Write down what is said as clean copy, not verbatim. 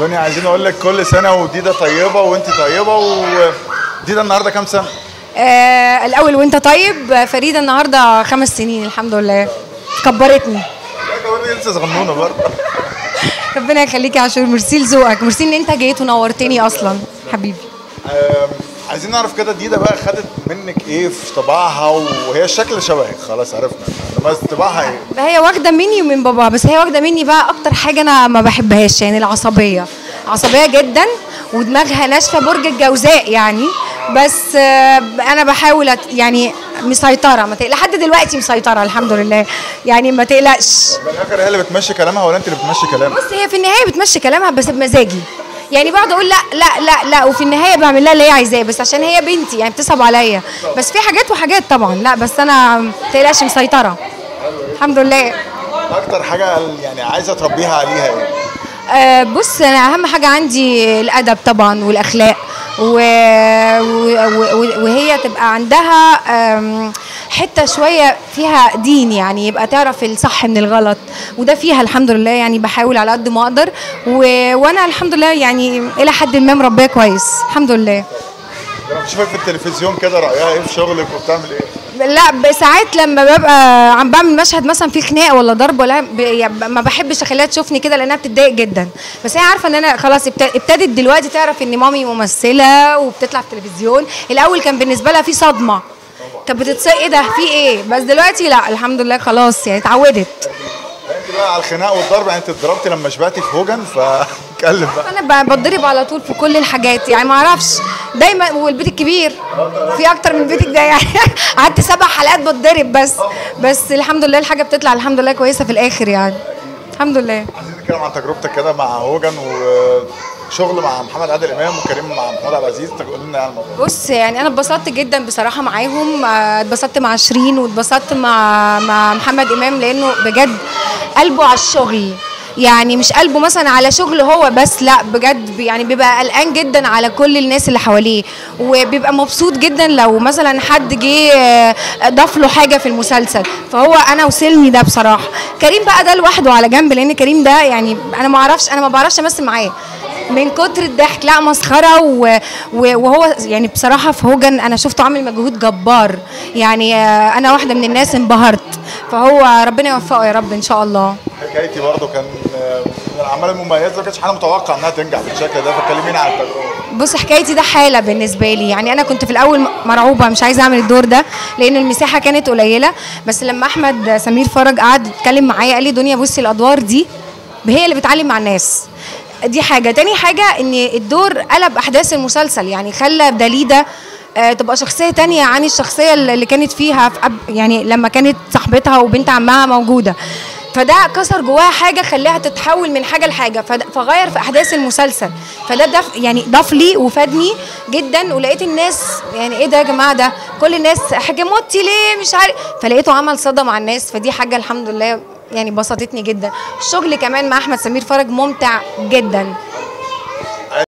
دنيا، عايزين اقول لك كل سنه وديده طيبه وانت طيبه. وديده النهارده كام سنه؟ الاول وانت طيب. فريده النهارده 5 سنين الحمد لله، كبرتني. كمان لسه صغنونه برضه. ربنا يخليك يا عشير، ميرسي لذوقك، ميرسي ان انت جيت ونورتني اصلا حبيبي. عايزين نعرف كده ديده بقى خدت منك ايه في طباعها، وهي الشكل شبهك خلاص عرفنا، بس طباعها ايه؟ هي واخده مني ومن باباها، بس هي واخده مني بقى اكتر حاجه انا ما بحبهاش، يعني العصبيه، عصبيه جدا ودماغها ناشفه، برج الجوزاء يعني. بس انا بحاول يعني مسيطره، ما تقلقش، لحد دلوقتي مسيطره الحمد لله يعني، ما تقلقش. في الاخر هي اللي بتمشي كلامها ولا انت اللي بتمشي كلامها؟ بص، هي في النهايه بتمشي كلامها بس بمزاجي يعني، بقعد اقول لا لا لا لا، وفي النهايه بعمل لها اللي هي عايزاه، بس عشان هي بنتي يعني بتصعب عليا، بس في حاجات وحاجات طبعا. لا بس انا ما تقلقش مسيطره الحمد لله. اكتر حاجه يعني عايزه تربيها عليها ايه؟ بص، انا اهم حاجه عندي الادب طبعا والاخلاق، وهي تبقى عندها حته شويه فيها دين يعني، يبقى تعرف الصح من الغلط، وده فيها الحمد لله يعني، بحاول على قد ما اقدر، وانا الحمد لله يعني الى حد ما مربيه كويس الحمد لله. لما بشوفك في التلفزيون كده رايها ايه في شغلك وبتعمل ايه؟ لا ساعات لما ببقى عم بعمل مشهد مثلا فيه خناقه ولا ضرب ولا ما بحبش اخليها تشوفني كده لانها بتتضايق جدا، بس هي عارفه ان انا خلاص ابتدت دلوقتي تعرف ان مامي ممثله وبتطلع في التلفزيون. الاول كان بالنسبه لها في صدمه، كانت بتتصق ايه ده في ايه، بس دلوقتي لا الحمد لله خلاص يعني اتعودت. انت بقى على الخناق والضرب يعني، انت اتضربتي لما شبعتي في هوجن فاتكلم بقى. انا بتضرب على طول في كل الحاجات يعني، ما اعرفش دايما، والبيت الكبير في اكتر من بيتك ده يعني، قعدت 7 حلقات بتضرب بس الحمد لله الحاجه بتطلع الحمد لله كويسه في الاخر يعني الحمد لله. عايزين نتكلم عن تجربتك كده مع هوجن وشغل مع محمد عادل امام وكريم مع محمود عبد العزيز، تقول لنا عن الموضوع. بص يعني انا اتبسطت جدا بصراحه معاهم، اتبسطت مع شيرين واتبسطت مع محمد امام، لانه بجد قلبه على الشغل يعني، مش قلبه مثلا على شغل هو بس، لا بجد يعني بيبقى قلقان جدا على كل الناس اللي حواليه، وبيبقى مبسوط جدا لو مثلا حد جه ضاف له حاجه في المسلسل، فهو انا وصلني ده بصراحه. كريم بقى ده لوحده على جنب، لان كريم ده يعني انا ما بعرفش امثل معاه من كتر الضحك، لا مسخره، وهو يعني بصراحه في هوجن انا شفته عامل مجهود جبار يعني، انا واحده من الناس انبهرت، فهو ربنا يوفقه يا رب ان شاء الله. حكايتي برضه كان من الاعمال المميزه، ما كانتش حاجه متوقعه انها تنجح بالشكل ده، فكلمينا على التجربه. بص، حكايتي ده حاله بالنسبه لي يعني، انا كنت في الاول مرعوبه مش عايزه اعمل الدور ده لان المساحه كانت قليله، بس لما احمد سمير فرج قعد يتكلم معايا قال لي دنيا بصي الادوار دي هي اللي بتعلم مع الناس، دي حاجه. تاني حاجه ان الدور قلب احداث المسلسل يعني، خلى دليدة تبقى شخصيه تانية عن الشخصيه اللي كانت فيها يعني لما كانت صاحبتها وبنت عمها موجوده، فده كسر جواها حاجه خلاها تتحول من حاجه لحاجه، فغير في احداث المسلسل، فده يعني ضاف لي وفادني جدا، ولقيت الناس يعني ايه ده يا جماعه، ده كل الناس حجموتي ليه مش عارف، فلقيته عمل صدى مع الناس، فدي حاجه الحمد لله يعني بسطتني جدا. الشغل كمان مع احمد سمير فرج ممتع جدا